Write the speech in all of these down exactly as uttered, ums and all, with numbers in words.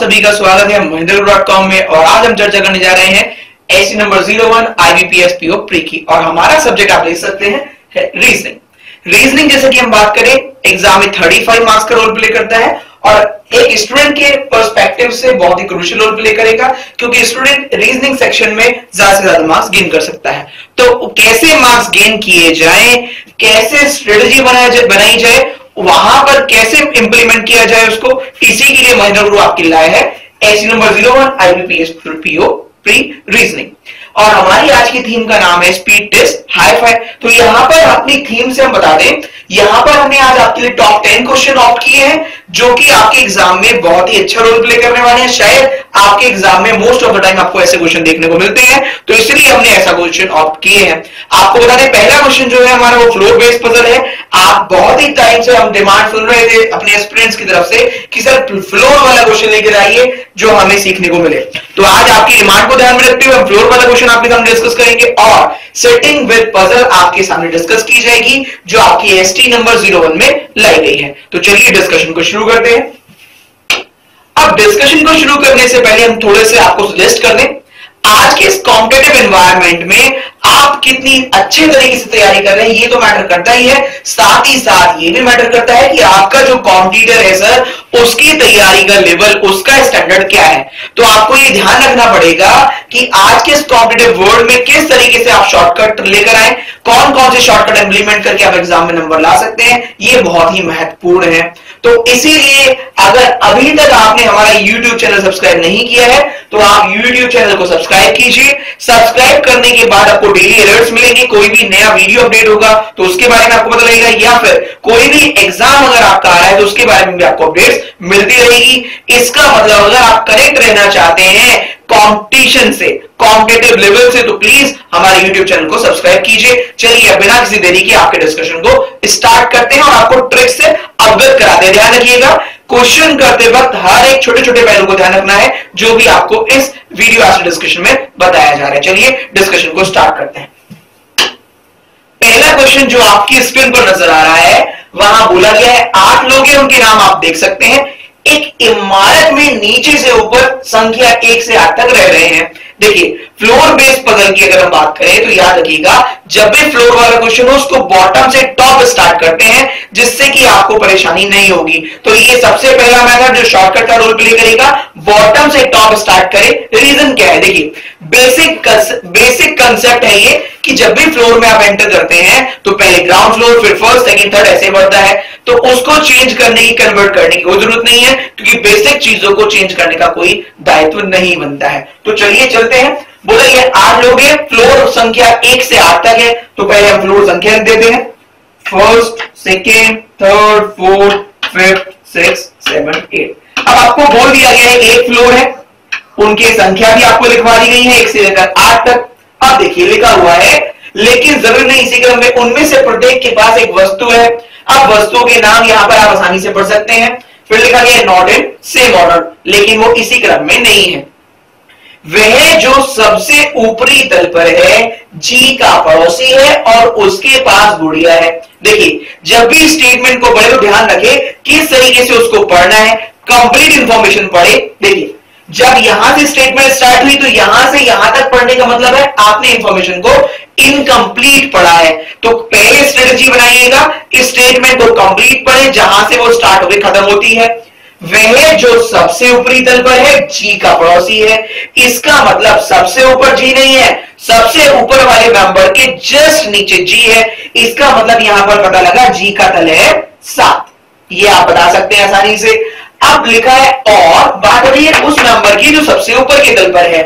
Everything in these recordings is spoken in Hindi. सभी का स्वागत है महेंद्रा डॉट कॉम में। और आज हम चर्चा करने जा रहे हैं AC number zero one IBPS PO pre की। और हमारा सब्जेक्ट आप देख सकते हैं है रीजनिंग। रीजनिंग जैसे कि हम बात करें, एग्जाम में पैंतीस मार्क्स का रोल प्ले करता है और एक स्टूडेंट के पर्सपेक्टिव से बहुत ही क्रूशियल रोल प्ले करेगा, क्योंकि स्टूडेंट रीजनिंग सेक्शन में ज्यादा से ज्यादा मार्क्स गेन कर सकता है। तो कैसे मार्क्स गेन किए जाए, कैसे स्ट्रेटेजी बनाई जाए, वहां पर कैसे इंप्लीमेंट किया जाए उसको, इसी के लिए महेंद्रा गुरु आपके लाए है AC number zero one IBPS PO pre reasoning. और हमारी आज की थीम का नाम है स्पीड टेस्ट हाई फाई। तो यहां पर अपनी थीम से हम बता दें, यहां पर हमने आज आपके लिए टॉप टेन क्वेश्चन ऑप्ट किए हैं जो कि आपके एग्जाम में बहुत ही अच्छा रोल प्ले करने वाले हैं। शायद आपके एग्जाम में मोस्ट ऑफ द टाइम आपको ऐसे क्वेश्चन देखने को मिलते हैं, तो इसलिए हमने ऐसा क्वेश्चन ऑप्ट किए हैं। आपको बता दें, पहला क्वेश्चन जो है हमारा वो फ्लोर बेस्ड पजल है। आप बहुत ही टाइम से हम डिमांड सुन रहे थे अपने स्टूडेंट्स की तरफ से कि सर फ्लोर वाला क्वेश्चन लेकर आइए जो हमें सीखने को मिले। तो आज आपकी डिमांड को ध्यान में रखते हुए हम फ्लोर वाला क्वेश्चन आपके सामने डिस्कस करेंगे और सेटिंग विद पजल आपके सामने डिस्कस की जाएगी जो आपकी एसटी नंबर ज़ीरो वन में लाई गई है। तो चलिए डिस्कशन को शुरू करते हैं। अब डिस्कशन को शुरू करने से पहले हम थोड़े से आपको सजेस्ट कर दें, आज के इस कॉम्पिटिटिव एनवायरनमेंट में आप कितनी अच्छे तरीके से तैयारी कर रहे हैं ये तो मैटर करता ही है, साथ ही साथ ये भी मैटर करता है कि आपका जो कॉम्पिटिटर है सर उसकी तैयारी का लेवल, उसका स्टैंडर्ड क्या है। तो आपको ये ध्यान रखना पड़ेगा कि आज के इस कॉम्पिटिटिव वर्ल्ड में किस तरीके से आप शॉर्टकट लेकर आए, कौन कौन से शॉर्टकट इंप्लीमेंट करके आप एग्जाम में नंबर ला सकते हैं, ये बहुत ही महत्वपूर्ण है। तो इसीलिए अगर अभी तक आपने हमारा YouTube चैनल सब्सक्राइब नहीं किया है तो आप YouTube चैनल को सब्सक्राइब कीजिए। सब्सक्राइब करने के बाद आपको डेली अलर्ट्स मिलेंगे, कोई भी नया वीडियो अपडेट होगा तो उसके बारे में आपको पता लगेगा, या फिर कोई भी एग्जाम अगर आपका आ रहा है तो उसके बारे में भी आपको अपडेट्स मिलती रहेगी। इसका मतलब अगर आप कनेक्ट रहना चाहते हैं कॉम्पिटिशन से, कॉम्पिटिटिव लेवल से, तो प्लीज हमारे YouTube चैनल को सब्सक्राइब कीजिए। चलिए बिना किसी देरी के आपके डिस्कशन को स्टार्ट करते हैं और आपको ट्रिक से अवगत कराते हैं। ध्यान रखिएगा, क्वेश्चन करते वक्त हर एक छोटे छोटे पहलू को ध्यान रखना है जो भी आपको इस वीडियो आज डिस्कशन में बताया जा रहा है। चलिए डिस्कशन को स्टार्ट करते हैं। पहला क्वेश्चन जो आपकी स्क्रीन पर नजर आ रहा है, वहां बोला गया है आठ लोग हैं, उनके नाम आप देख सकते हैं। एक इमारत में नीचे से ऊपर संख्या एक से आठ तक रह रहे हैं। देखिए फ्लोर बेस्ड पजल की अगर हम बात करें तो याद रखिएगा जब भी फ्लोर वाला क्वेश्चन हो उसको बॉटम से टॉप स्टार्ट करते हैं जिससे कि आपको परेशानी नहीं होगी। तो ये सबसे पहला मेथड जो शॉर्टकट का रोल प्ले करेगा, बॉटम से टॉप स्टार्ट करें। रीजन क्या है, देखिए बेसिक बेसिक कंसेप्ट है ये कि जब भी फ्लोर में आप एंटर करते हैं तो पहले ग्राउंड फ्लोर, फिर फर्स्ट, सेकंड, थर्ड ऐसे बढ़ता है। तो उसको चेंज करने की, कन्वर्ट करने की कोई जरूरत नहीं है क्योंकि बेसिक चीजों को चेंज करने का कोई दायित्व नहीं बनता है। तो चलिए चलते हैं। बोला ये आठ लोग हैं, फ्लोर संख्या एक से आठ तक है, तो पहले हम फ्लोर संख्या लिख देते हैं first, second, third, fourth, fifth, six, seven, eight. अब आपको बोल दिया गया है एक फ्लोर है, उनकी संख्या भी आपको लिखवा दी गई है एक से लेकर आठ तक। अब देखिए लिखा हुआ है, लेकिन जरूर नहीं इसी क्रम में, उनमें से प्रत्येक के पास एक वस्तु है। अब वस्तुओं के नाम यहां पर आप आसानी से पढ़ सकते हैं। फिर लिखा गया नॉट इन सेम ऑर्डर, लेकिन वो इसी क्रम में नहीं है। वह जो सबसे ऊपरी तल पर है जी का पड़ोसी है और उसके पास गुड़िया है। देखिए जब भी स्टेटमेंट को पढ़े तो ध्यान रखे किस तरीके से उसको पढ़ना है, कंप्लीट इंफॉर्मेशन पढ़े। देखिए जब यहां से स्टेटमेंट स्टार्ट हुई तो यहां से यहां तक पढ़ने का मतलब है आपने इंफॉर्मेशन को इनकम्प्लीट पढ़ा है। तो पहले स्ट्रेटेजी बनाइएगा, इस स्टेटमेंट को कंप्लीट पढ़े जहां से वो स्टार्ट होकर खत्म होती है। वह जो सबसे ऊपरी तल पर है जी का पड़ोसी है, इसका मतलब सबसे ऊपर जी नहीं है, सबसे ऊपर वाले मेंबर के जस्ट नीचे जी है। इसका मतलब यहां पर पता लगा जी का तल है सात, ये आप बता सकते हैं आसानी से। अब लिखा है और बात हो रही है उस नंबर की जो सबसे ऊपर के तल पर है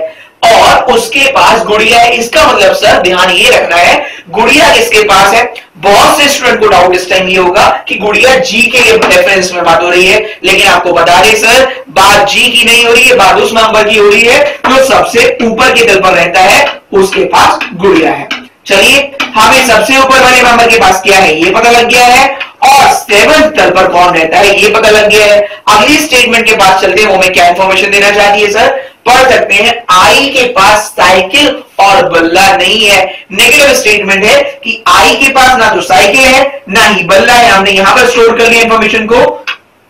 और उसके पास गुड़िया है। इसका मतलब सर ध्यान ये रखना है गुड़िया किसके पास है। बहुत से स्टूडेंट को डाउट इस टाइम ये होगा कि गुड़िया जी के रेफरेंस में बात हो रही है, लेकिन आपको बता दें सर बात जी की नहीं हो रही है, बात उस नंबर की हो रही है जो तो सबसे ऊपर के तल पर रहता है, उसके पास गुड़िया है। चलिए हमें सबसे ऊपर वाले नंबर के पास क्या है ये पता लग गया है और सेवन तल पर कौन रहता है ये पता लग गया है। अगली स्टेटमेंट के बाद चलते हैं, वो मैं क्या इंफॉर्मेशन देना चाहती है सर, पढ़ सकते हैं आई के पास साइकिल और बल्ला नहीं है। नेगेटिव स्टेटमेंट है कि आई के पास ना तो साइकिल है ना ही बल्ला है। हमने यहां पर स्टोर कर लिया इंफॉर्मेशन को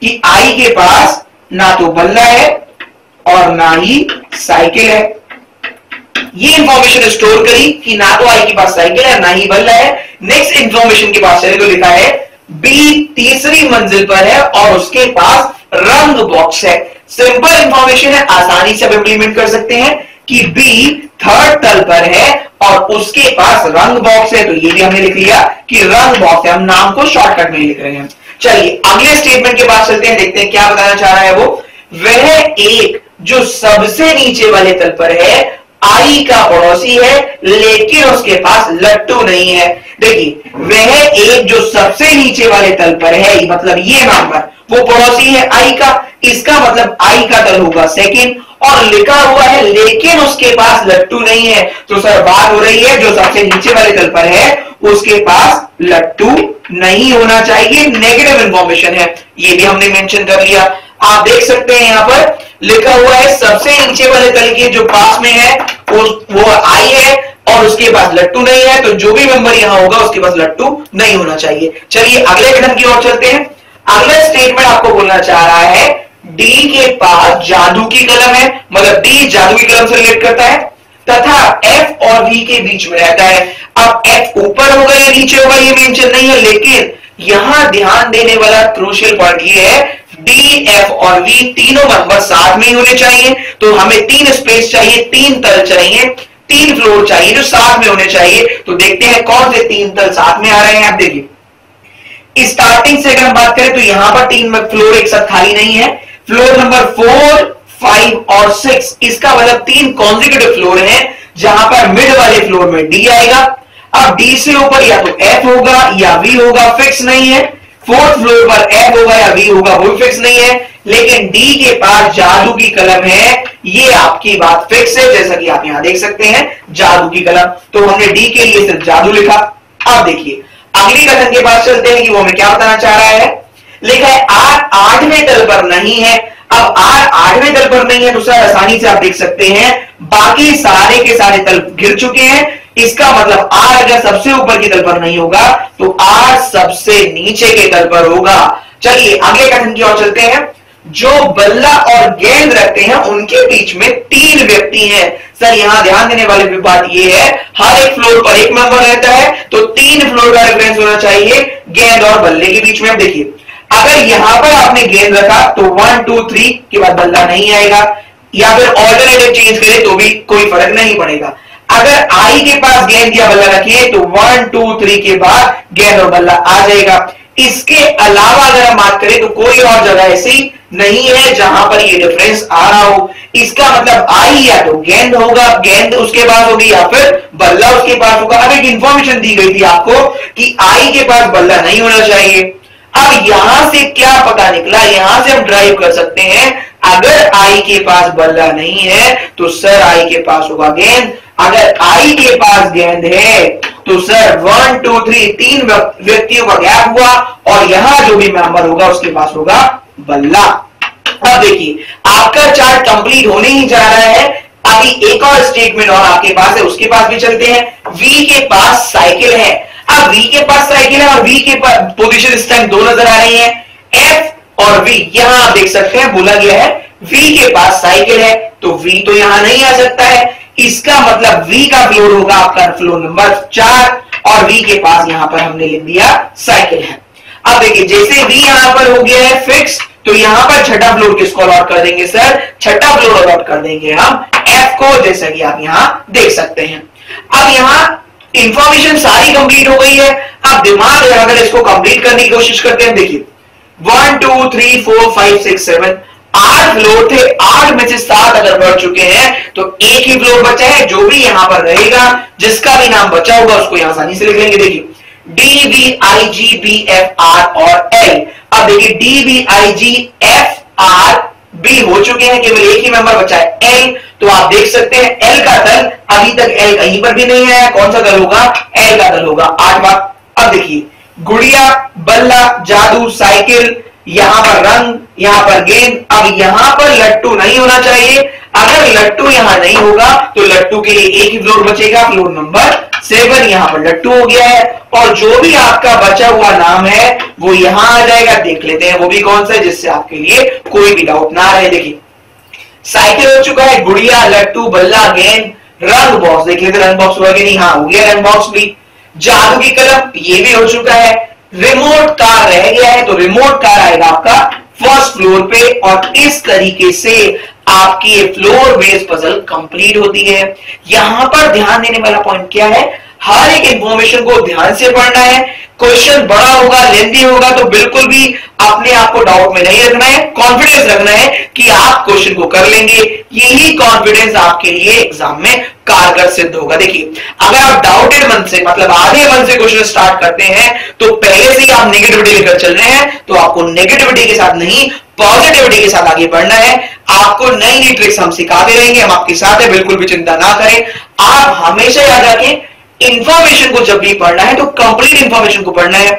कि आई के पास ना तो बल्ला है और ना ही साइकिल है। ये इंफॉर्मेशन स्टोर करी कि ना तो आई के पास साइकिल है ना ही बल्ला है। नेक्स्ट इंफॉर्मेशन के पास चले तो लिखा है बी तीसरी मंजिल पर है और उसके पास रंग बॉक्स है। सिंपल इंफॉर्मेशन है, आसानी से आप इंप्लीमेंट कर सकते हैं कि बी थर्ड तल पर है और उसके पास रंग बॉक्स है। तो ये भी हमने लिख लिया कि रंग बॉक्स है, हम नाम को शॉर्टकट में लिख रहे हैं। चलिए अगले स्टेटमेंट के पास चलते हैं, देखते हैं क्या बताना चाह रहा है वो। वह एक जो सबसे नीचे वाले तल पर है आई का पड़ोसी है लेकिन उसके पास लट्टू नहीं है। देखिए वह एक जो सबसे नीचे वाले तल पर है, मतलब ये यहां पर वो पड़ोसी है आई का, इसका मतलब आई का तल होगा सेकंड, और लिखा हुआ है लेकिन उसके पास लट्टू नहीं है। तो सर बात हो रही है जो सबसे नीचे वाले तल पर है उसके पास लट्टू नहीं होना चाहिए, नेगेटिव इंफॉर्मेशन है। ये भी हमने मेंशन कर लिया। आप देख सकते हैं यहां पर लिखा हुआ है सबसे नीचे वाले तल के जो पास में है वो आई है और उसके पास लट्टू नहीं है, तो जो भी मेंबर यहां होगा उसके पास लट्टू नहीं होना चाहिए। चलिए अगले कदम की ओर चलते हैं। अगला स्टेटमेंट आपको बोलना चाह रहा है डी के पास जादू की कलम है, मतलब डी जादू की कलम से रिलेट करता है तथा एफ और बी के बीच में रहता है। अब एफ ऊपर होगा या नीचे होगा ये मेंशन नहीं है, लेकिन यहां ध्यान देने वाला क्रूशियल पॉइंट ये है डी एफ और वी तीनों नंबर साथ में ही होने चाहिए। तो हमें तीन स्पेस चाहिए, तीन तल चाहिए, तीन फ्लोर चाहिए जो साथ में होने चाहिए। तो देखते हैं कौन से तीन तल साथ में आ रहे हैं। आप देखिए स्टार्टिंग से अगर हम बात करें तो यहां पर तीन फ्लोर एक साथ खाली नहीं है। फ्लोर नंबर फोर फाइव और सिक्स, इसका मतलब तीन कॉन्जिक्यूटिव फ्लोर हैं जहां पर मिड वाले फ्लोर में डी आएगा। अब डी से ऊपर या तो एफ होगा या वी होगा, फिक्स नहीं है। फोर्थ फ्लोर पर एफ होगा या वी होगा वो फिक्स नहीं है, लेकिन डी के पास जादू की कलम है ये आपकी बात फिक्स है, जैसा कि आप यहां देख सकते हैं जादू की कलम। तो हमने डी के लिए सिर्फ जादू लिखा। अब देखिए अगली कथन के पास चलते हैं कि वो हमें क्या बताना चाह रहा है। लिखा है आर आठवें तल पर नहीं है। अब आर आठवें तल पर नहीं है तो सर आसानी से आप देख सकते हैं बाकी सारे के सारे तल गिर चुके हैं। इसका मतलब आर अगर सबसे ऊपर के तल पर नहीं होगा तो आर सबसे नीचे के तल पर होगा। चलिए अगले कथन की ओर चलते हैं। जो बल्ला और गेंद रखते हैं उनके बीच में तीन व्यक्ति हैं। सर यहां ध्यान देने वाली बात यह है हर एक फ्लोर पर एक मेंबर रहता है, तो तीन फ्लोर का डिफरेंस होना चाहिए गेंद और बल्ले के बीच में। आप देखिए अगर यहां पर आपने गेंद रखा तो वन टू थ्री के बाद बल्ला नहीं आएगा, या फिर ऑल्टरनेटिव चेंज करें तो भी कोई फर्क नहीं पड़ेगा। अगर आई के पास गेंद या बल्ला रखिए तो वन टू थ्री के बाद गेंद और बल्ला आ जाएगा। इसके अलावा अगर हम बात करें तो कोई और जगह ऐसी नहीं है जहां पर ये डिफरेंस आ रहा हो। इसका मतलब आई या तो गेंद होगा, गेंद उसके पास होगी या फिर बल्ला उसके पास होगा। अब एक इंफॉर्मेशन दी गई थी आपको कि आई के पास बल्ला नहीं होना चाहिए। अब यहां से क्या पता निकला, यहां से हम ड्राइव कर सकते हैं अगर आई के पास बल्ला नहीं है तो सर आई के पास होगा गेंद, अगर आई के पास गेंद है तो सर वन टू थ्री तीन व्यक्तियों का गैप हुआ और यहां जो भी मेंबर होगा उसके पास होगा बल्ला। अब देखिए आपका चार्ट कंप्लीट होने ही जा रहा है। अभी एक और स्टेटमेंट और आपके पास है, उसके पास भी चलते हैं। वी के पास साइकिल है। अब वी के पास साइकिल है और वी के पास पोजीशन इस टाइम दो नजर आ रही है, एफ और वी। यहां आप देख सकते हैं बोला गया है वी के पास साइकिल है, तो वी तो यहां नहीं आ सकता है। इसका मतलब वी का फ्लोर होगा आपका फ्लोर नंबर चार और वी के पास यहां पर हमने लिख दिया साइकिल है। अब देखिए जैसे वी यहां पर हो गया है फिक्स, तो यहां पर छठा फ्लोर किसको अलॉट कर देंगे सर, छठा फ्लोर अलॉट कर देंगे हम एफ को, जैसा कि आप यहां देख सकते हैं। अब यहां इंफॉर्मेशन सारी कंप्लीट हो गई है। अब दिमाग लगाकर इसको कंप्लीट करने की कोशिश करते हैं। देखिए one two three four five six seven आठ फ्लोर थे, आठ में से सात अगर बढ़ चुके हैं तो एक ही फ्लोर बचा है जो भी यहां पर रहेगा, जिसका भी नाम बचा होगा उसको यहां आसानी से लिख लेंगे। देखिए D B I G B F R और एल। अब देखिए D B I G F R B हो चुके हैं, केवल एक ही मेंबर बचा है एल। तो आप देख सकते हैं एल का तल अभी तक एल कहीं पर भी नहीं आया, कौन सा तल होगा, एल का तल होगा आठवां। अब देखिए गुड़िया बल्ला जादू साइकिल, यहां पर रंग यहां पर गेंद। अब यहां पर लट्टू नहीं होना चाहिए, अगर लट्टू यहां नहीं होगा तो लट्टू के लिए एक ही फ्लोर बचेगा, फ्लोर नंबर सेवन। यहां पर लट्टू हो गया है और जो भी आपका बचा हुआ नाम है वो यहां आ जाएगा। देख लेते हैं वो भी कौन सा है जिससे आपके लिए कोई भी डाउट ना रहे। देखिए साइकिल हो चुका है, गुड़िया, लट्टू, बल्ला, गेंद, रंग बॉक्स, देख लेते रंग बॉक्स हुआ कि नहीं, हाँ हो गया रंग बॉक्स भी, जादू की कलम ये भी हो चुका है, रिमोट कार रह गया है, तो रिमोट कार आएगा आपका फर्स्ट फ्लोर पे। और इस तरीके से आपकी ये फ्लोर बेस्ड पजल कंप्लीट होती है। यहां पर ध्यान देने वाला पॉइंट क्या है, हर एक इंफॉर्मेशन को ध्यान से पढ़ना है। क्वेश्चन बड़ा होगा, लेंथी होगा, तो बिल्कुल भी अपने आप को डाउट में नहीं रखना है, कॉन्फिडेंस रखना है कि आप क्वेश्चन को कर लेंगे। यही कॉन्फिडेंस आपके लिए एग्जाम में कारगर सिद्ध होगा। देखिए, अगर आप डाउटेड मन से, मतलब आधे मन से क्वेश्चन स्टार्ट करते हैं, तो पहले से ही आप नेगेटिविटी लेकर चल रहे हैं, तो आपको नेगेटिविटी के साथ नहीं, पॉजिटिविटी के साथ आगे बढ़ना है। आपको नई नई ट्रिक्स हम सिखाते रहेंगे, हम आपके साथ है, बिल्कुल भी चिंता ना करें। आप हमेशा याद रखें, इंफॉर्मेशन को जब भी पढ़ना है तो कंप्लीट इंफॉर्मेशन को पढ़ना है।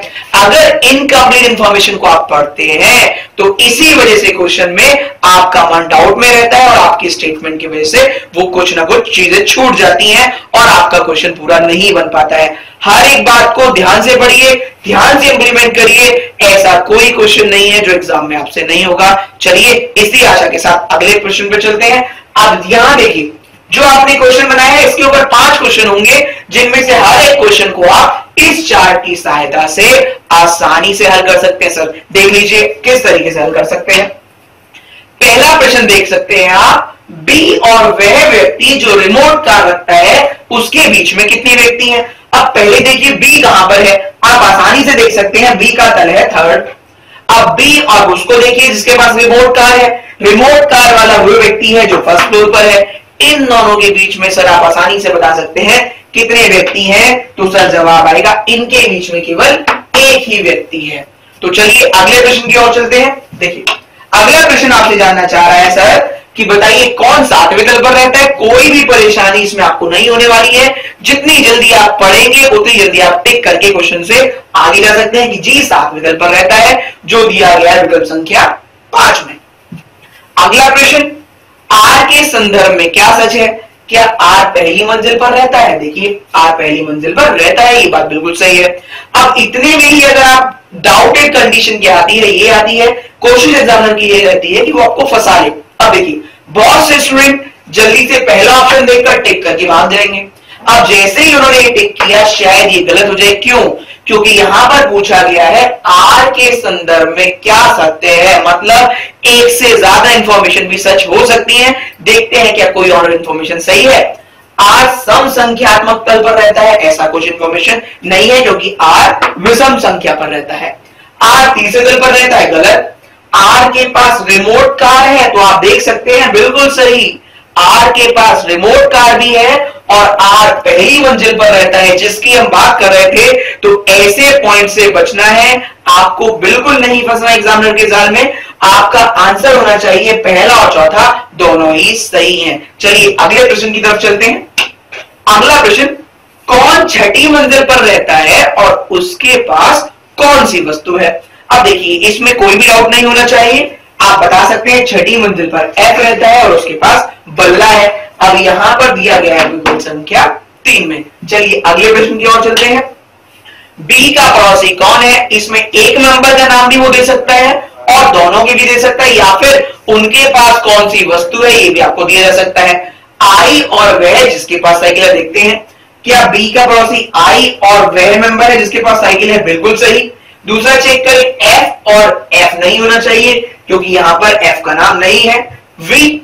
अगर इनकम्प्लीट इंफॉर्मेशन को आप पढ़ते हैं तो इसी वजह से क्वेश्चन में आपका मन डाउट में रहता है और आपकी स्टेटमेंट की वजह से वो कुछ ना कुछ चीजें छूट जाती हैं और आपका क्वेश्चन पूरा नहीं बन पाता है। हर एक बात को ध्यान से पढ़िए, ध्यान से इंप्लीमेंट करिए। ऐसा कोई क्वेश्चन नहीं है जो एग्जाम में आपसे नहीं होगा। चलिए, इसी आशा के साथ अगले प्रश्न पर चलते हैं। अब ध्यान देखिए, जो आपने क्वेश्चन बनाया है इसके ऊपर पांच क्वेश्चन होंगे, जिनमें से हर एक क्वेश्चन को आप इस चार्ट की सहायता से आसानी से हल कर सकते हैं। सर देख लीजिए किस तरीके से हल कर सकते हैं। पहला प्रश्न देख सकते हैं आप, बी और वह व्यक्ति जो रिमोट कार रखता है उसके बीच में कितने व्यक्ति हैं। अब पहले देखिए बी कहां पर है, आप आसानी से देख सकते हैं, बी का तल है थर्ड। अब बी और उसको देखिए जिसके पास रिमोट कार है, रिमोट कार वाला वो व्यक्ति है जो फर्स्ट फ्लोर पर है। इन दोनों के बीच में सर आप आसानी से बता सकते हैं कितने व्यक्ति हैं, तो सर जवाब आएगा इनके बीच में केवल एक ही व्यक्ति है। तो चलिए अगले प्रश्न की ओर चलते हैं। देखिए, अगला प्रश्न आपसे जानना चाह रहा है सर कि बताइए कौन सातवें तल पर रहता है। कोई भी परेशानी इसमें आपको नहीं होने वाली है, जितनी जल्दी आप पढ़ेंगे उतनी जल्दी आप टिक करके क्वेश्चन से आगे जा सकते हैं कि जी सातवें तल पर रहता है, जो दिया गया विकल्प संख्या पांच में। अगला प्रश्न, आर के संदर्भ में क्या सच है, क्या आर पहली मंजिल पर रहता है। देखिए, आर पहली मंजिल पर रहता है, ये बात बिल्कुल सही है। अब इतने में ही अगर आप डाउटेड कंडीशन क्या आती है, ये आती है, कोशिश एग्जामिनर की ये रहती है कि वो आपको फंसा ले। अब देखिए, बहुत से स्टूडेंट जल्दी से पहला ऑप्शन देखकर टिक करके भाग जाएंगे। अब जैसे ही उन्होंने ये टिक किया, शायद ये गलत हो जाए। क्यों? क्योंकि यहां पर पूछा गया है आर के संदर्भ में क्या सत्य है, मतलब एक से ज्यादा इंफॉर्मेशन भी सच हो सकती है। देखते हैं क्या कोई और इंफॉर्मेशन सही है। आर सम संख्यात्मक तल पर रहता है, ऐसा कुछ इंफॉर्मेशन नहीं है, क्योंकि आर विषम संख्या पर रहता है। आर तीसरे तल पर रहता है, गलत। आर के पास रिमोट कार है, तो आप देख सकते हैं, बिल्कुल सही, आर के पास रिमोट कार भी है और आर पहली मंजिल पर रहता है, जिसकी हम बात कर रहे थे। तो ऐसे पॉइंट से बचना है आपको, बिल्कुल नहीं फंसना एग्जामिनर के जाल में। आपका आंसर होना चाहिए पहला और चौथा, दोनों ही सही हैं। चलिए अगले प्रश्न की तरफ चलते हैं। अगला प्रश्न, कौन छठी मंजिल पर रहता है और उसके पास कौन सी वस्तु है। अब देखिए, इसमें कोई भी डाउट नहीं होना चाहिए, आप बता सकते हैं छठी मंजिल पर एफ रहता है और उसके पास बल्ला है। अब यहां पर दिया गया है विकल्प संख्या तीन में। चलिए अगले प्रश्न की ओर चलते हैं। बी का पड़ोसी कौन है, इसमें एक नंबर का नाम भी वो दे सकता है और दोनों के भी दे सकता है, या फिर उनके पास कौन सी वस्तु है ये भी आपको दिया जा सकता है। आई और वह जिसके पास साइकिल है, देखते हैं क्या बी का पड़ोसी आई और वह मेंबर है जिसके पास साइकिल है, बिल्कुल सही। दूसरा चेक करें, एफ और एफ नहीं होना चाहिए क्योंकि यहां पर एफ का नाम नहीं है। वी,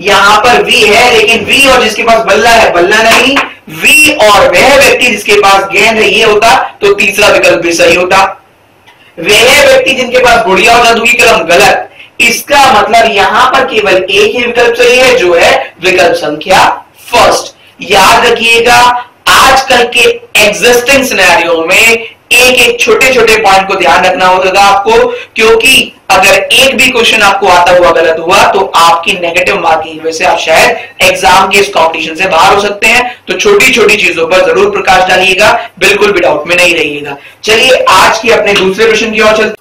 यहां पर वी है, लेकिन वी और जिसके पास बल्ला है, बल्ला नहीं। वी और वह व्यक्ति जिसके पास गेंद है, ये होता तो तीसरा विकल्प भी सही होता। वह व्यक्ति जिनके पास गुड़िया और जादू की कलम, गलत। इसका मतलब यहां पर केवल एक ही विकल्प सही है, जो है विकल्प संख्या फर्स्ट। याद रखिएगा, आजकल के एग्जिस्टिंग सिनेरियो में एक एक छोटे छोटे पॉइंट को ध्यान रखना होगा आपको, क्योंकि अगर एक भी क्वेश्चन आपको आता हुआ गलत हुआ तो आपकी नेगेटिव मार्किंग वजह से आप शायद एग्जाम के इस कॉम्पिटिशन से बाहर हो सकते हैं। तो छोटी छोटी चीजों पर जरूर प्रकाश डालिएगा, बिल्कुल भी डाउट में नहीं रहिएगा। चलिए आज के अपने दूसरे प्रश्न की ओर चलते।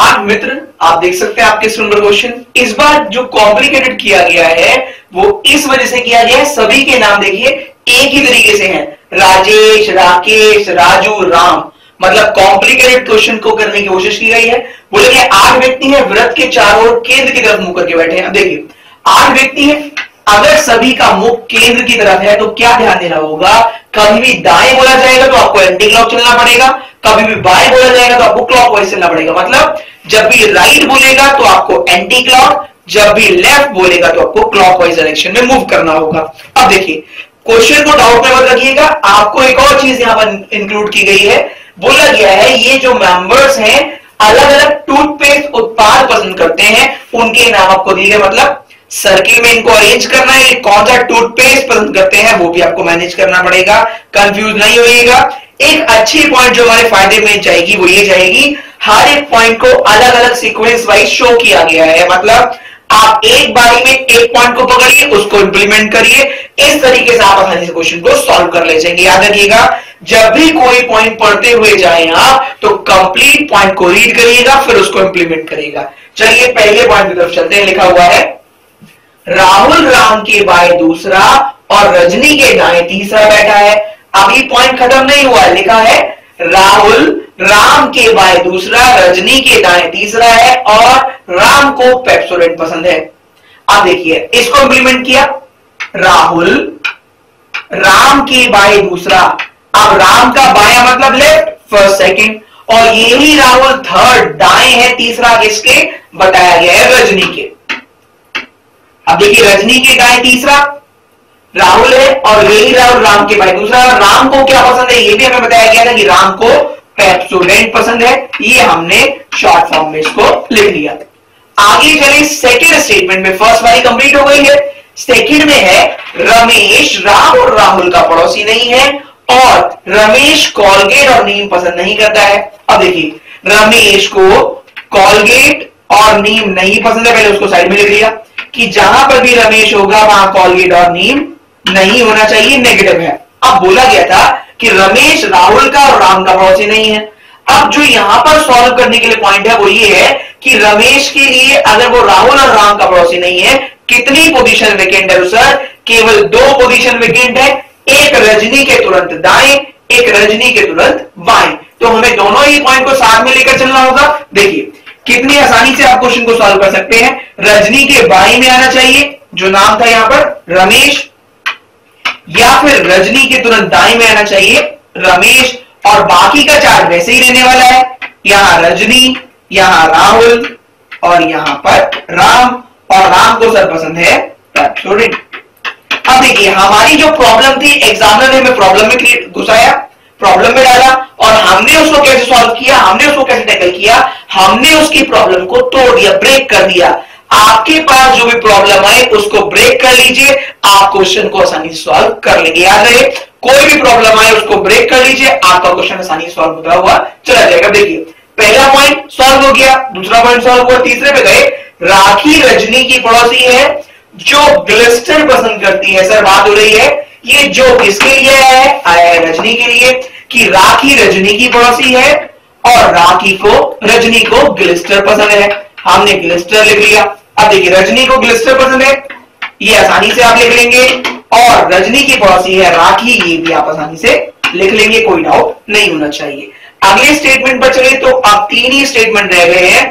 आज मित्र, आप देख सकते हैं आपके स्क्रीन पर क्वेश्चन इस बार जो कॉम्प्लिकेटेड किया गया है वो इस वजह से किया गया है, सभी के नाम देखिए एक ही तरीके से हैं, राजेश, राकेश, राजू, राम, मतलब कॉम्प्लिकेटेड क्वेश्चन को करने की कोशिश की गई है। बोले कि आठ व्यक्ति हैं, वृत्त के चारों ओर केंद्र की तरफ मुंह करके बैठे हैं। अब देखिए, आठ व्यक्ति है, अगर सभी का मुख केंद्र की तरफ है तो क्या ध्यान देना होगा, कभी भी दाएं बोला जाएगा तो आपको एंटी क्लॉक चलना पड़ेगा, कभी भी बाएं बोला जाएगा तो आपको क्लॉक वाइज चलना पड़ेगा। मतलब जब भी राइट बोलेगा तो आपको एंटी क्लॉक, जब भी लेफ्ट बोलेगा तो आपको क्लॉक वाइज डायरेक्शन में मूव करना होगा। अब देखिए क्वेश्चन को डाउट में मत रखिएगा, आपको एक और चीज यहां पर इंक्लूड की गई है, बोला गया है ये जो मेंबर्स हैं अलग अलग टूथपेस्ट उत्पाद पसंद करते हैं, उनके नाम आपको दिए गए, मतलब सर्किल में इनको अरेंज करना है, कौन सा टूथपेस्ट पसंद करते हैं वो भी आपको मैनेज करना पड़ेगा, कंफ्यूज नहीं होइएगा। एक अच्छी पॉइंट जो हमारे फायदे में जाएगी वो ये जाएगी, हर एक पॉइंट को अलग अलग सीक्वेंस वाइज शो किया गया है, मतलब आप एक बारी में एक पॉइंट को पकड़िए, उसको इंप्लीमेंट करिए, इस तरीके से आप आसानी से क्वेश्चन को सॉल्व कर ले जाएंगे। याद रखिएगा जब भी कोई पॉइंट पढ़ते हुए जाए आप तो कंप्लीट पॉइंट को रीड करिएगा फिर उसको इंप्लीमेंट करिएगा। चलिए पहले पॉइंट की तरफ चलते हैं, लिखा हुआ है राहुल राम के बाएं दूसरा और रजनी के दाएं तीसरा बैठा है। अभी पॉइंट खत्म नहीं हुआ, लिखा है राहुल राम के बाएं दूसरा रजनी के दाएं तीसरा है और राम को पेप्सोडेंट पसंद है। अब देखिए इसको इंप्लीमेंट किया, राहुल राम के बाएं दूसरा, अब राम का बाया मतलब लेफ्ट, फर्स्ट सेकंड, और यही राहुल थर्ड, दाएं है तीसरा किसके, बताया गया है रजनी के। अब देखिए रजनी के दाएं तीसरा राहुल है और यही राहुल राम के बाएं दूसरा, राम को क्या पसंद है ये भी हमें बताया गया था कि राम को पेप्सोडेंट पसंद है, ये हमने शॉर्ट फॉर्म में इसको लिख लिया। आगे चले सेकेंड स्टेटमेंट में, फर्स्ट वाली कंप्लीट हो गई है, सेकेंड में है रमेश राम और राहुल का पड़ोसी नहीं है और रमेश कॉलगेट और नीम पसंद नहीं करता है। अब देखिए रमेश को कॉलगेट और नीम नहीं पसंद है, पहले उसको साइड में लिख लिया कि जहां पर भी रमेश होगा वहां कॉलगेट और नीम नहीं होना चाहिए, नेगेटिव है। अब बोला गया था कि रमेश राहुल का और राम का पड़ोसी नहीं है। अब जो यहां पर सॉल्व करने के लिए पॉइंट है वो ये है कि रमेश के लिए अगर वो राहुल और राम का पड़ोसी नहीं है कितनी पोजीशन वेकेंट है सर, केवल दो पोजीशन वेकेंट है, एक रजनी के तुरंत दाएं एक रजनी के तुरंत बाएं, तो हमें दोनों ही पॉइंट को साथ में लेकर चलना होगा। देखिए कितनी आसानी से आप क्वेश्चन को सॉल्व कर सकते हैं, रजनी के बाएं में आना चाहिए जो नाम था यहां पर रमेश, या फिर रजनी के तुरंत दाएं में आना चाहिए रमेश, और बाकी का चार्ट वैसे ही रहने वाला है, यहां रजनी यहां राहुल और यहां पर राम, और राम को सर पसंद है पेप्सोडेंट। अब देखिए हमारी जो प्रॉब्लम थी एग्जामिनर ने हमें प्रॉब्लम में घुसाया, प्रॉब्लम में डाला और हमने उसको कैसे सॉल्व किया, हमने उसको कैसे टैकल किया, हमने उसकी प्रॉब्लम को तोड़ दिया, ब्रेक कर दिया। आपके पास जो भी प्रॉब्लम आए उसको ब्रेक कर लीजिए, आप क्वेश्चन को आसानी से सॉल्व कर लेंगे। याद रहे कोई भी प्रॉब्लम आए उसको ब्रेक कर लीजिए, आपका क्वेश्चन आसानी से सॉल्व होता हुआ चला जाएगा। देखिए पहला पॉइंट सॉल्व हो गया, दूसरा पॉइंट सॉल्व हुआ, तीसरे पे गए, राखी रजनी की पड़ोसी है जो ग्लिस्टर पसंद करती है। सर बात हो रही है ये जो किसके लिए है, आया है रजनी के लिए, कि राखी रजनी की पड़ोसी है और राखी को रजनी को ग्लिस्टर पसंद है, हमने ग्लिस्टर लिख लिया। अब देखिए रजनी को ग्लिस्टर पसंद है ये आसानी से आप लिख लेंगे, और रजनी की पड़ोसी है राखी ये भी आप आसानी से लिख लेंगे, कोई डाउट नहीं होना चाहिए। अगले स्टेटमेंट पर चले तो अब तीन ही स्टेटमेंट रह गए हैं,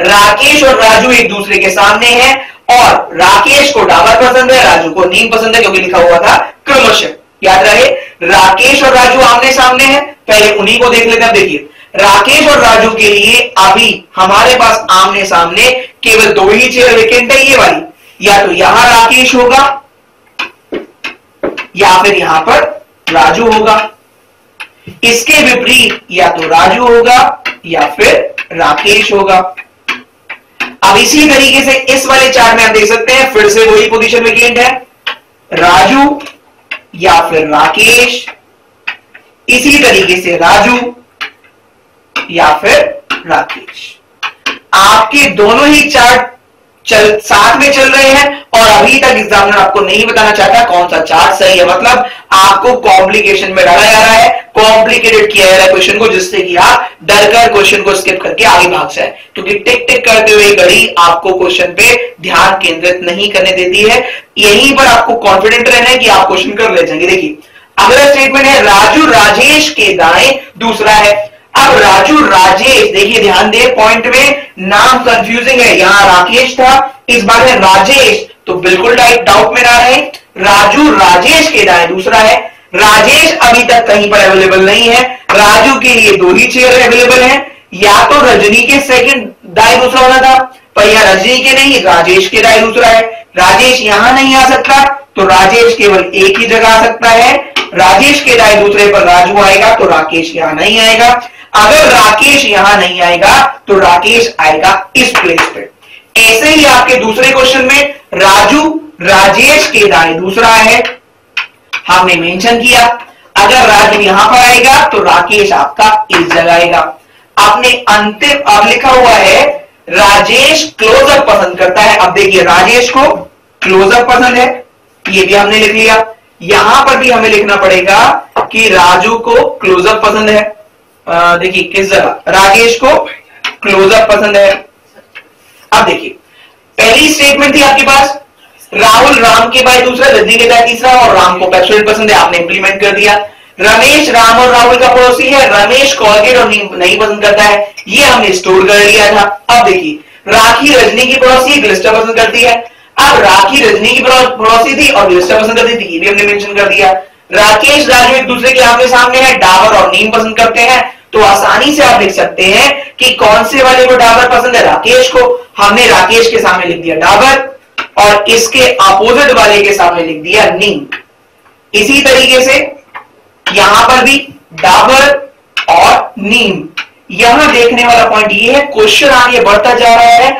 राकेश और राजू एक दूसरे के सामने हैं और राकेश को डाबर पसंद है राजू को नीम पसंद है, क्योंकि लिखा हुआ था क्रमशः। याद रहे राकेश और राजू आमने सामने हैं, पहले उन्हीं को देख लेते हैं। देखिए राकेश और राजू के लिए अभी हमारे पास आमने सामने केवल दो ही चेयर वेकेंट है, ये वाली, या तो यहां राकेश होगा या फिर यहां पर राजू होगा, इसके विपरीत या तो राजू होगा या फिर राकेश होगा। अब इसी तरीके से इस वाले चार्ट में आप देख सकते हैं फिर से वही पोजीशन वेकेंट है, राजू या फिर राकेश, इसी तरीके से राजू या फिर राकेश। आपके दोनों ही चार्ट चल साथ में चल रहे हैं और अभी तक एग्जामिनर आपको नहीं बताना चाहता कौन सा चार्ट सही है, मतलब आपको कॉम्प्लिकेशन में डाला जा रहा है, कॉम्प्लिकेटेड किया जा रहा है क्वेश्चन को, जिससे कि आप डरकर क्वेश्चन को स्किप करके आगे भाग जाए, क्योंकि टिक टिक करते हुए घड़ी आपको क्वेश्चन पे ध्यान केंद्रित नहीं करने देती है। यहीं पर आपको कॉन्फिडेंट रहना है कि आप क्वेश्चन कर ले जाएंगे। देखिए अगला स्टेटमेंट है राजू राजेश के दाएं दूसरा है। अब राजू राजेश देखिए ध्यान दे पॉइंट में, नाम कंफ्यूजिंग है, यहां राकेश था इस बार है राजेश, तो बिल्कुल डाउट में ना रहे, राजू राजेश के ना है। दूसरा है राजेश, अभी तक कहीं पर अवेलेबल नहीं है। राजू के लिए दो ही चेयर अवेलेबल है, या तो रजनी के सेकंड दाई दूसरा होना था, पर यह रजनी के नहीं राजेश के दाई दूसरा है। राजेश यहां नहीं आ सकता, तो राजेश केवल एक ही जगह आ सकता है। राजेश के दाई दूसरे पर राजू आएगा, तो राकेश यहां नहीं आएगा। अगर राकेश यहां नहीं आएगा तो राकेश आएगा इस प्लेस पे। ऐसे ही आपके दूसरे क्वेश्चन में राजू राजेश के दाई दूसरा है, हमने मेंशन किया। अगर राजू यहां पर आएगा तो राकेश आपका इस जगह आएगा। आपने अंतिम अब लिखा हुआ है राजेश क्लोजअप पसंद करता है। अब देखिए राजेश को क्लोजअप पसंद है, ये भी हमने लिख लिया। यहां पर भी हमें लिखना पड़ेगा कि राजू को क्लोजअप पसंद है। देखिए किस जगह राजेश को क्लोजअप पसंद है। अब देखिए पहली स्टेटमेंट थी आपके पास राहुल राम के भाई दूसरा, रजनी के भाई तीसरा, और राम को पेप्सोडेंट पसंद है, आपने इंप्लीमेंट कर दिया। रमेश राम और राहुल का पड़ोसी है, रमेश कॉलगेट और नहीं पसंद करता है, ये हमने स्टोर कर लिया था। अब देखिए राखी रजनी की पड़ोसी ग्लिस्टर पसंद करती है। अब राखी रजनी की पड़ोसी थी और ग्लिस्टर पसंद करती थी, ये भी हमने मेंशन कर दिया। राकेश राजू एक दूसरे के आपके सामने है, डाबर और नीम पसंद करते हैं, तो आसानी से आप लिख सकते हैं कि कौन से वाले को डाबर पसंद है, राकेश को। हमने राकेश के सामने लिख दिया डाबर और इसके अपोजिट वाले के सामने लिख दिया नीम। इसी तरीके से यहां पर भी डाबर और नीम। यहां देखने वाला पॉइंट ये है, क्वेश्चन आगे बढ़ता जा रहा है,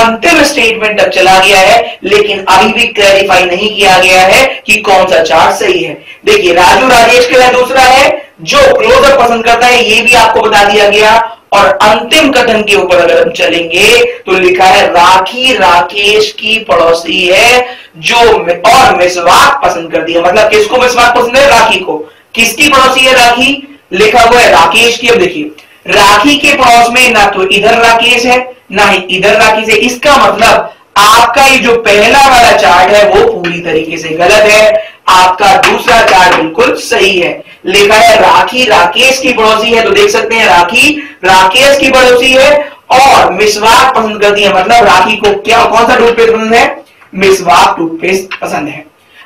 अंतिम स्टेटमेंट तक चला गया है, लेकिन अभी भी क्लैरिफाई नहीं किया गया है कि कौन सा चार्ट सही है। देखिए राजू राजेश के लिए दूसरा है, जो क्लोजर पसंद करता है, ये भी आपको बता दिया गया। और अंतिम कथन के ऊपर अगर हम चलेंगे तो लिखा है राखी राकेश की पड़ोसी है जो और मिसवाक पसंद करती है। मतलब किसको मिसवाक पसंद है, राखी को। किसकी पड़ोसी है राखी, लिखा हुआ है राकेश की। अब देखिए राखी के पड़ोस में ना तो इधर राकेश है ना ही इधर राखी से, इसका मतलब आपका ये जो पहला वाला चार्ट है वो पूरी तरीके से गलत है। आपका दूसरा चार्ट बिल्कुल सही है। लिखा है राखी राकेश की पड़ोसी है, तो देख सकते हैं राखी राकेश की पड़ोसी है और मिसवाक पसंद करती है। मतलब राखी को क्या कौन सा टूथपेस्ट पसंद है, मिसवाक टूथपेस्ट पसंद है।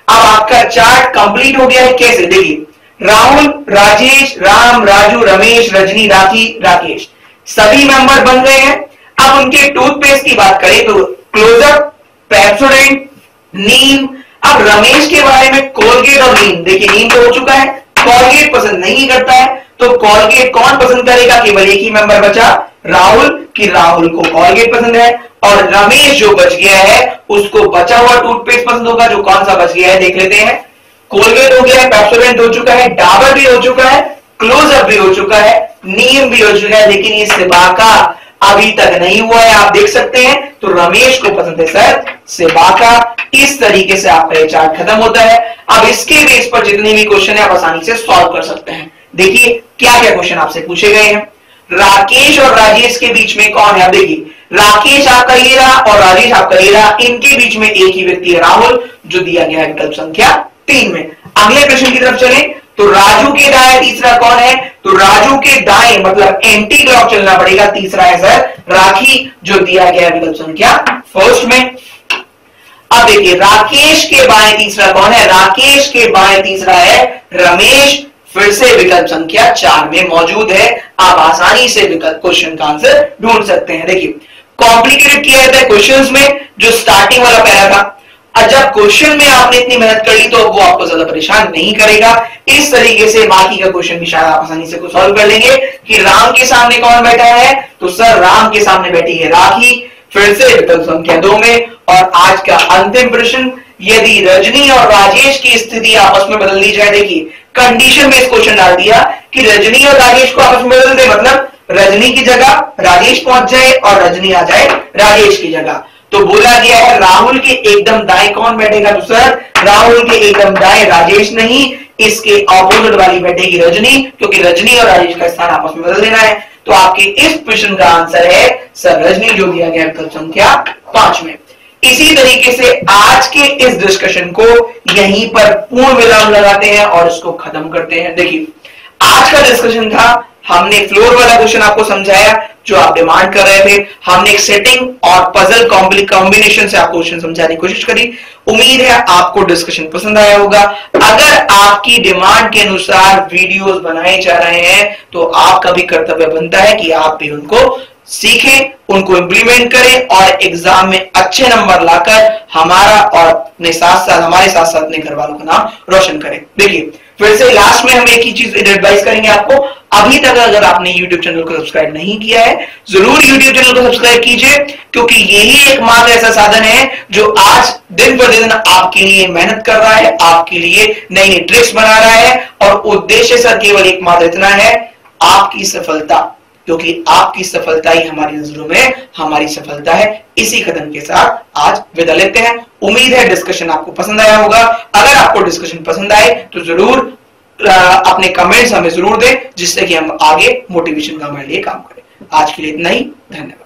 अब आपका चार्ट कंप्लीट हो गया है। कैसे, देखिए राहुल राजेश राम राजू रमेश रजनी राखी राकेश सभी मेंबर बन गए हैं। अब उनके टूथपेस्ट की बात करें तो क्लोजअप, पेप्सोडेंट, नीम। अब रमेश के बारे में कोलगेट और नीम, देखिए नीम तो हो चुका है, कोलगेट पसंद नहीं करता है, तो कोलगेट कौन पसंद करेगा, केवल एक ही मेंबर बचा राहुल, कि राहुल को कोलगेट पसंद है। और रमेश जो बच गया है उसको बचा हुआ टूथपेस्ट पसंद होगा, जो कौन सा बच गया है देख लेते हैं। कोलगेट हो गया है, पेप्सोडेंट हो चुका है, डाबर भी हो चुका है, क्लोजअप भी हो चुका है, नीम भी हो चुका है, लेकिन ये सिबाका अभी तक नहीं हुआ है, आप देख सकते हैं। तो रमेश को पसंद है सर सिबाका। इस तरीके से आपका ये चार्ट खत्म होता है। अब इसके बेस पर जितने भी क्वेश्चन है आप आसानी से सॉल्व कर सकते हैं। देखिए क्या क्या क्वेश्चन आपसे पूछे गए हैं। राकेश और राजेश के बीच में कौन है, आप देखिए राकेश आपका ये रहा और राजेश आपका ये रहा, इनके बीच में एक ही व्यक्ति है राहुल, जो दिया गया है विकल्प संख्या तीन में। अगले प्रश्न की तरफ चले तो राजू के दाएं तीसरा कौन है, तो राजू के दाएं मतलब एंटी क्लॉक चलना पड़ेगा, तीसरा है सर राखी, जो दिया गया विकल्प संख्या फर्स्ट में। अब देखिए राकेश के बाएं तीसरा कौन है, राकेश के बाएं तीसरा है रमेश, फिर से विकल्प संख्या चार में मौजूद है, आप आसानी से विकल्प क्वेश्चन का आंसर ढूंढ सकते हैं। देखिए कॉम्प्लिकेटेड किया जाता है क्वेश्चंस में, जो स्टार्टिंग वाला पैरा था, जब क्वेश्चन में आपने इतनी मेहनत कर ली तो वो आपको ज्यादा परेशान नहीं करेगा। इस तरीके से बाकी का क्वेश्चन भी शायद आप आसानी से कुछ सॉल्व कर लेंगे कि राम के सामने कौन बैठा है, तो सर राम के सामने बैठी है राखी, फिर से विकल्प संख्या दो में। और आज का अंतिम प्रश्न, यदि रजनी और राजेश की स्थिति आपस में बदल दी जाए, देखिए कंडीशन में इस क्वेश्चन डाल दिया कि रजनी और राजेश को आपस में बदल दे, मतलब रजनी की जगह राजेश पहुंच जाए और रजनी आ जाए राजेश की जगह। तो बोला गया है राहुल के एकदम दाएं कौन बैठेगा, तो सर राहुल के एकदम दाएं राजेश नहीं, इसके अपोजिट वाली बैठेगी रजनी, क्योंकि रजनी और राजेश का स्थान आपस में बदल देना है। तो आपके इस प्रश्न का आंसर है सर रजनी, जो दिया गया विकल्प संख्या पांच में। इसी तरीके से आज के इस डिस्कशन को यहीं पर पूर्ण विराम लगाते हैं और इसको खत्म करते हैं। देखिए आज का डिस्कशन था, हमने फ्लोर वाला क्वेश्चन आपको समझाया, जो आप डिमांड कर रहे थे। हमने एक सेटिंग और पजल कॉम्बिनेशन से आपको क्वेश्चन समझाने की कोशिश करी। उम्मीद है आपको डिस्कशन पसंद आया होगा। अगर आपकी डिमांड के अनुसार वीडियोस बनाए जा रहे हैं तो आपका भी कर्तव्य बनता है कि आप भी उनको सीखें, उनको इम्प्लीमेंट करें और एग्जाम में अच्छे नंबर लाकर हमारा और अपने साथ साथ हमारे साथ साथ अपने घर वालों का नाम रोशन करें। देखिए फिर से लास्ट में हम एक ही चीज एडवाइस करेंगे आपको। अभी तक अगर आपने YouTube चैनल को सब्सक्राइब नहीं किया है, जरूर YouTube चैनल को सब्सक्राइब कीजिए, क्योंकि यही एकमात्र ऐसा साधन है जो आज दिन प्रतिदिन आपके लिए मेहनत कर रहा है, आपके लिए नई नई ट्रिक्स बना रहा है और उद्देश्य सर केवल एकमात्र इतना है, आपकी सफलता, क्योंकि आपकी सफलता ही हमारी नजरों में हमारी सफलता है। इसी कदम के साथ आज विदा लेते हैं। उम्मीद है डिस्कशन आपको पसंद आया होगा। अगर आपको डिस्कशन पसंद आए तो जरूर अपने कमेंट्स हमें जरूर दें, जिससे कि हम आगे मोटिवेशन का हमारे लिए काम करें। आज के लिए इतना ही, धन्यवाद।